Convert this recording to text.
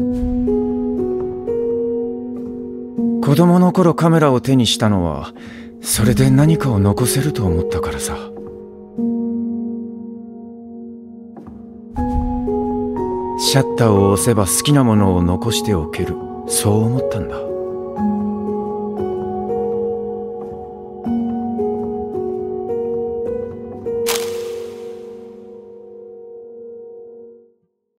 子供の頃カメラを手にしたのはそれで何かを残せると思ったからさ。シャッターを押せば好きなものを残しておける、そう思ったんだ。